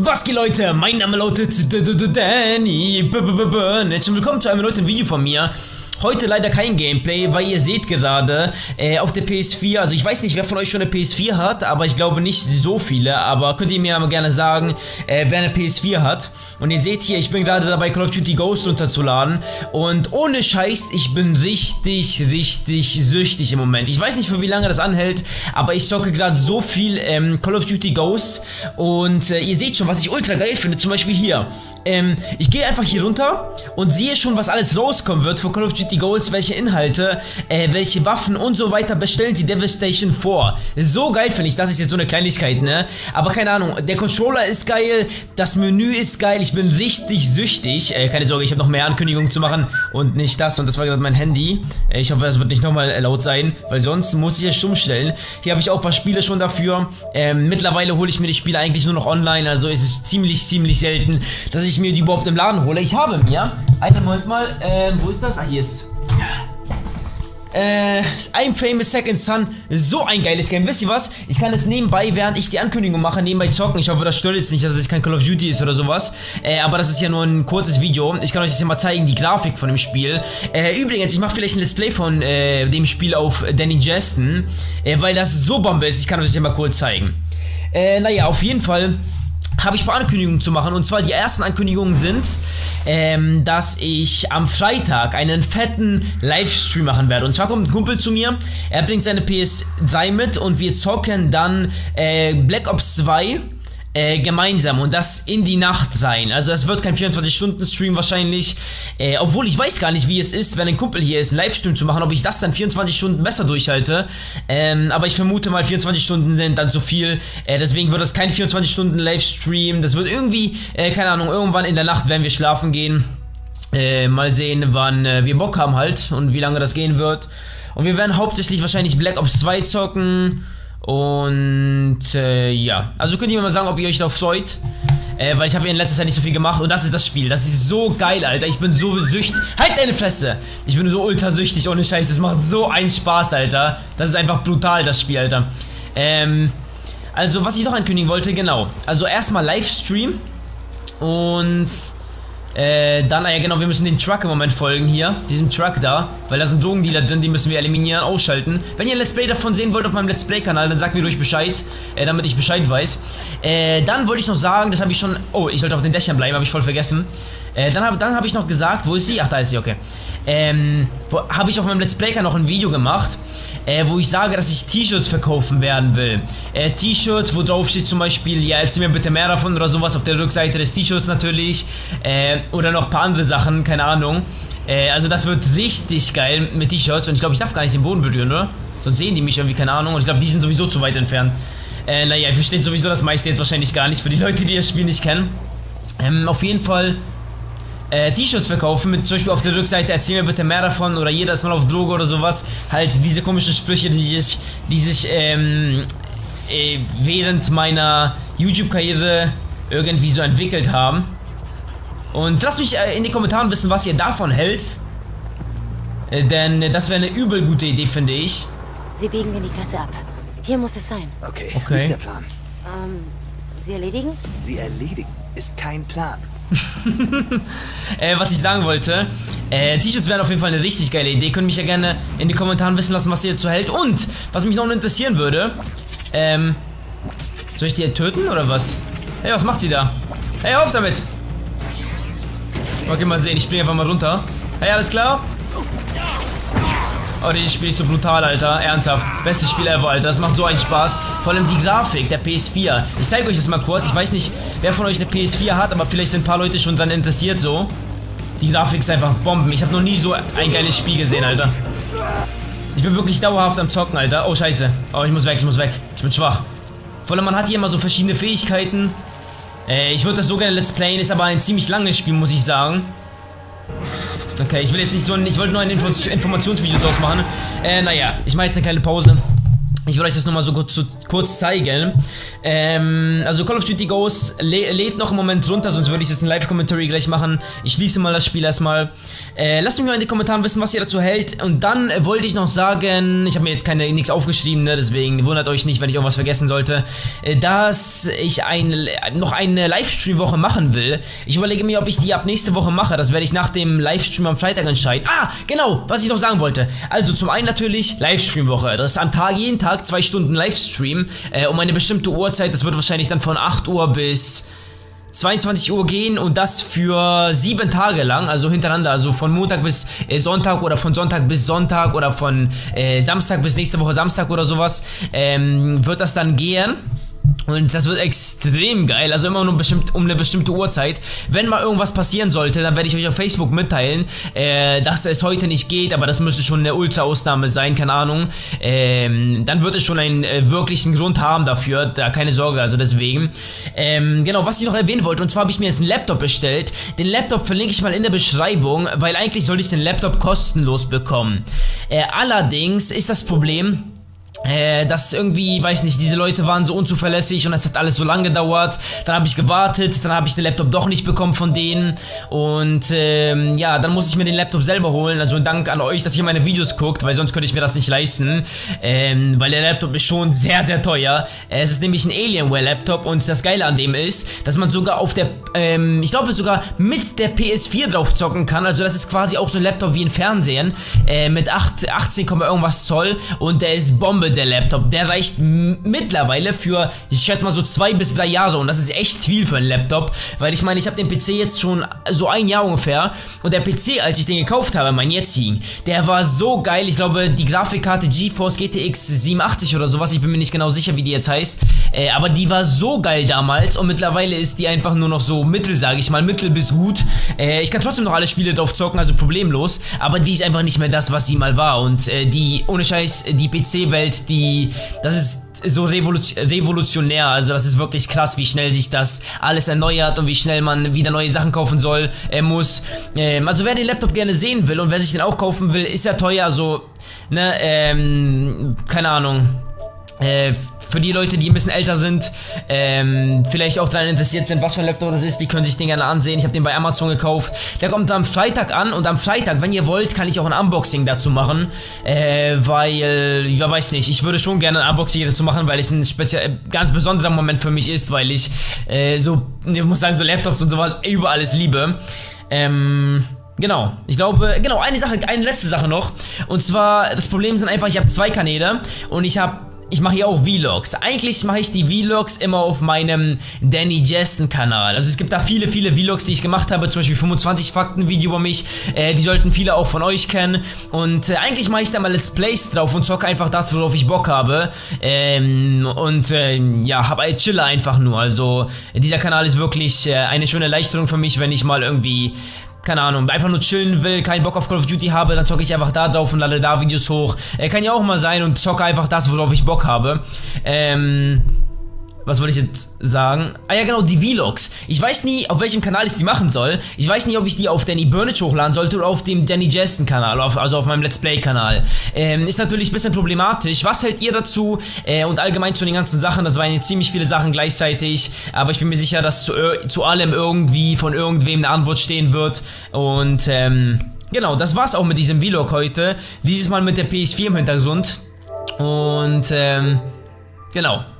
Was geht, Leute? Mein Name lautet DannyBurnage und willkommen zu einem neuen Video von mir. Heute leider kein Gameplay, weil ihr seht gerade auf der PS4, also ich weiß nicht, wer von euch schon eine PS4 hat, aber ich glaube nicht so viele, aber könnt ihr mir mal gerne sagen, wer eine PS4 hat. Und ihr seht hier, ich bin gerade dabei, Call of Duty Ghosts runterzuladen und ohne Scheiß, ich bin richtig süchtig im Moment. Ich weiß nicht, für wie lange das anhält, aber ich zocke gerade so viel Call of Duty Ghosts und ihr seht schon, was ich ultra geil finde, zum Beispiel hier. Ich gehe einfach hier runter und sehe schon, was alles rauskommen wird von Call of Duty Ghosts, welche Inhalte, welche Waffen und so weiter bestellen sie Devastation vor. So geil finde ich, das ist jetzt so eine Kleinigkeit, ne? Aber keine Ahnung, der Controller ist geil, das Menü ist geil, ich bin richtig süchtig. Keine Sorge, ich habe noch mehr Ankündigungen zu machen und nicht das, und das war gerade mein Handy. Ich hoffe, das wird nicht nochmal laut sein, weil sonst muss ich es stumm stellen. Hier habe ich auch ein paar Spiele schon dafür. Mittlerweile hole ich mir die Spiele eigentlich nur noch online, also es ist ziemlich selten, dass ich mir die überhaupt im Laden hole. Ich habe mir, einen Moment mal, wo ist das? Ah, hier ist es. inFamous Second Son, so ein geiles Game. Wisst ihr was? Ich kann das nebenbei, während ich die Ankündigung mache, nebenbei zocken. Ich hoffe, das stört jetzt nicht, dass es kein Call of Duty ist oder sowas. Aber das ist ja nur ein kurzes Video. Ich kann euch das hier mal zeigen, die Grafik von dem Spiel. Übrigens, ich mache vielleicht ein Let's Play von dem Spiel auf Danny Jesten, weil das so Bombe ist. Ich kann euch das hier mal kurz zeigen. Naja, auf jeden Fall habe ich ein paar Ankündigungen zu machen, und zwar die ersten Ankündigungen sind, dass ich am Freitag einen fetten Livestream machen werde. Und zwar kommt ein Kumpel zu mir, er bringt seine PS3 mit und wir zocken dann Black Ops 2 gemeinsam, und das in die Nacht sein. Also es wird kein 24-Stunden-Stream wahrscheinlich, obwohl ich weiß gar nicht, wie es ist, wenn ein Kumpel hier ist, einen Livestream zu machen, ob ich das dann 24 Stunden besser durchhalte, aber ich vermute mal, 24 Stunden sind dann zu viel, deswegen wird das kein 24-Stunden-Livestream, das wird irgendwie, keine Ahnung, irgendwann in der Nacht werden wir schlafen gehen, mal sehen, wann wir Bock haben halt und wie lange das gehen wird, und wir werden hauptsächlich wahrscheinlich Black Ops 2 zocken. Und ja, also könnt ihr mir mal sagen, ob ihr euch darauf freut, weil ich habe ja in letzter Zeit nicht so viel gemacht, und das ist das Spiel, das ist so geil, Alter, ich bin so süchtig, halt deine Fresse, ich bin so ultra süchtig, ohne Scheiß, das macht so einen Spaß, Alter, das ist einfach brutal, das Spiel, Alter. Also was ich noch ankündigen wollte, genau, also erstmal Livestream und dann, ja genau, wir müssen den Truck im Moment folgen hier, diesem Truck da, weil da sind Drogendealer drin, die müssen wir eliminieren, ausschalten. Wenn ihr ein Let's Play davon sehen wollt auf meinem Let's Play Kanal, dann sagt mir ruhig Bescheid, damit ich Bescheid weiß. Dann wollte ich noch sagen, das habe ich schon, oh, ich sollte auf den Dächern bleiben, habe ich voll vergessen. Dann hab ich noch gesagt, wo ist sie? Ach, da ist sie, okay. Habe ich auf meinem Let's Player noch ein Video gemacht, wo ich sage, dass ich T-Shirts verkaufen werden will. T-Shirts, wo drauf steht zum Beispiel, ja, erzähl mir bitte mehr davon oder sowas, auf der Rückseite des T-Shirts natürlich. Oder noch ein paar andere Sachen, keine Ahnung. Also das wird richtig geil mit T-Shirts, und ich glaube, ich darf gar nicht den Boden berühren, oder? Sonst sehen die mich irgendwie, keine Ahnung. Und ich glaube, die sind sowieso zu weit entfernt. Naja, ihr versteht sowieso das meiste jetzt wahrscheinlich gar nicht, für die Leute, die das Spiel nicht kennen. Auf jeden Fall T-Shirts verkaufen, mit zum Beispiel auf der Rückseite erzähl mir bitte mehr davon, oder jeder ist mal auf Droge oder sowas, halt diese komischen Sprüche, die sich während meiner YouTube-Karriere irgendwie so entwickelt haben. Und lasst mich in den Kommentaren wissen, was ihr davon hält, denn das wäre eine übel gute Idee, finde ich. Sie biegen in die Gasse ab. Hier muss es sein. Okay. Ist der Plan? Sie erledigen? Sie erledigen ist kein Plan. Was ich sagen wollte, T-Shirts wären auf jeden Fall eine richtig geile Idee. Könnt mich ja gerne in den Kommentaren wissen lassen, was ihr dazu hält. Und was mich noch interessieren würde, soll ich die töten oder was? Hey, was macht sie da? Hey, auf damit! Okay, mal sehen, ich springe einfach mal runter. Hey, alles klar? Oh, dieses Spiel ist so brutal, Alter. Ernsthaft. Bestes Spiel ever, Alter. Das macht so einen Spaß. Vor allem die Grafik der PS4. Ich zeige euch das mal kurz. Ich weiß nicht, wer von euch eine PS4 hat, aber vielleicht sind ein paar Leute schon dran interessiert, so. Die Grafik ist einfach Bomben. Ich habe noch nie so ein geiles Spiel gesehen, Alter. Ich bin wirklich dauerhaft am Zocken, Alter. Oh, scheiße. Oh, ich muss weg, ich muss weg. Ich bin schwach. Vor allem, man hat hier immer so verschiedene Fähigkeiten. Ich würde das so gerne Let's Playen. Ist aber ein ziemlich langes Spiel, muss ich sagen. Okay, ich will jetzt nicht so ein... Ich wollte nur ein Informationsvideo draus machen. Naja, ich mache jetzt eine kleine Pause. Ich will euch das nur mal so kurz zeigen. Also Call of Duty Ghosts lädt noch im Moment runter, sonst würde ich jetzt ein Live-Commentary gleich machen. Ich schließe mal das Spiel erstmal. Lasst mich mal in den Kommentaren wissen, was ihr dazu hält. Und dann wollte ich noch sagen, ich habe mir jetzt nichts aufgeschrieben, ne? Deswegen wundert euch nicht, wenn ich irgendwas vergessen sollte, dass ich noch eine Livestream-Woche machen will. Ich überlege mir, ob ich die ab nächste Woche mache. Das werde ich nach dem Livestream am Freitag entscheiden. Ah, genau, was ich noch sagen wollte. Also zum einen natürlich Livestream-Woche. Das ist am Tag, jeden Tag 2 Stunden Livestream um eine bestimmte Uhrzeit. Das wird wahrscheinlich dann von 8 Uhr bis 22 Uhr gehen und das für 7 Tage lang, also hintereinander, also von Montag bis Sonntag oder von Sonntag bis Sonntag oder von Samstag bis nächste Woche Samstag oder sowas wird das dann gehen. Und das wird extrem geil, also immer nur bestimmt um eine bestimmte Uhrzeit. Wenn mal irgendwas passieren sollte, dann werde ich euch auf Facebook mitteilen, dass es heute nicht geht, aber das müsste schon eine Ultra-Ausnahme sein, keine Ahnung. Dann wird es schon einen wirklichen Grund haben dafür, da keine Sorge, also deswegen. Genau, was ich noch erwähnen wollte, und zwar habe ich mir jetzt einen Laptop bestellt. Den Laptop verlinke ich mal in der Beschreibung, weil eigentlich sollte ich den Laptop kostenlos bekommen. Allerdings ist das Problem, dass irgendwie, weiß nicht, diese Leute waren so unzuverlässig und es hat alles so lange gedauert. Dann habe ich gewartet, dann habe ich den Laptop doch nicht bekommen von denen. Und ja, dann muss ich mir den Laptop selber holen. Also Dank an euch, dass ihr meine Videos guckt, weil sonst könnte ich mir das nicht leisten. Weil der Laptop ist schon sehr, sehr teuer. Es ist nämlich ein Alienware-Laptop und das Geile an dem ist, dass man sogar auf der, ich glaube sogar mit der PS4 drauf zocken kann. Also das ist quasi auch so ein Laptop wie ein Fernsehen mit 18, irgendwas Zoll und der ist Bombe. Der Laptop, der reicht mittlerweile für, ich schätze mal so 2 bis 3 Jahre und das ist echt viel für einen Laptop, weil ich meine, ich habe den PC jetzt schon so 1 Jahr ungefähr und der PC, als ich den gekauft habe, mein jetzigen, der war so geil, ich glaube die Grafikkarte GeForce GTX 780 oder sowas, ich bin mir nicht genau sicher, wie die jetzt heißt, aber die war so geil damals und mittlerweile ist die einfach nur noch so mittel, sage ich mal, mittel bis gut, ich kann trotzdem noch alle Spiele drauf zocken, also problemlos, aber die ist einfach nicht mehr das, was sie mal war und die, ohne Scheiß, die PC-Welt, das ist so revolutionär, also das ist wirklich krass, wie schnell sich das alles erneuert und wie schnell man wieder neue Sachen kaufen soll, muss. Also wer den Laptop gerne sehen will und wer sich den auch kaufen will, ist ja teuer, also, ne, keine Ahnung. Für die Leute, die ein bisschen älter sind, vielleicht auch daran interessiert sind, was für ein Laptop das ist, die können sich den gerne ansehen. Ich habe den bei Amazon gekauft. Der kommt am Freitag an und am Freitag, wenn ihr wollt, kann ich auch ein Unboxing dazu machen. Weil, ja weiß nicht, ich würde schon gerne ein Unboxing dazu machen, weil es ein ganz besonderer Moment für mich ist, weil ich ich muss sagen, so Laptops und sowas über alles liebe. Genau, ich glaube, genau, eine letzte Sache noch. Und zwar, das Problem sind einfach, ich habe 2 Kanäle und ich mache hier auch Vlogs. Eigentlich mache ich die Vlogs immer auf meinem Danny Jessen-Kanal. Also es gibt da viele, viele Vlogs, die ich gemacht habe. Zum Beispiel 25 Fakten-Video über mich. Die sollten viele auch von euch kennen. Und eigentlich mache ich da mal Let's Plays drauf und zocke einfach das, worauf ich Bock habe. Ja, chille einfach nur. Also dieser Kanal ist wirklich eine schöne Erleichterung für mich, wenn ich mal irgendwie, keine Ahnung, einfach nur chillen will, keinen Bock auf Call of Duty habe, dann zocke ich einfach da drauf und lade da Videos hoch. Kann ja auch mal sein und zocke einfach das, worauf ich Bock habe. Was wollte ich jetzt sagen? Ah ja, genau, die Vlogs. Ich weiß nie, auf welchem Kanal ich die machen soll. Ich weiß nicht, ob ich die auf DannyBurnage hochladen sollte oder auf dem Danny Jessen-Kanal, also auf meinem Let's Play-Kanal. Ist natürlich ein bisschen problematisch. Was hält ihr dazu? Und allgemein zu den ganzen Sachen, das waren jetzt ziemlich viele Sachen gleichzeitig. Aber ich bin mir sicher, dass zu allem irgendwie von irgendwem eine Antwort stehen wird. Und genau, das war's auch mit diesem Vlog heute. Dieses Mal mit der PS4 im Hintergrund. Und genau.